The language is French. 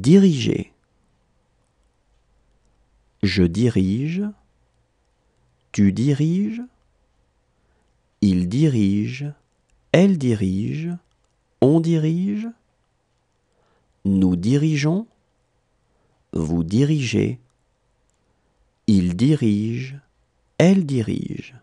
diriger. Je dirige, tu diriges, il dirige, elle dirige, on dirige, nous dirigeons, vous dirigez, il dirige, elle dirige.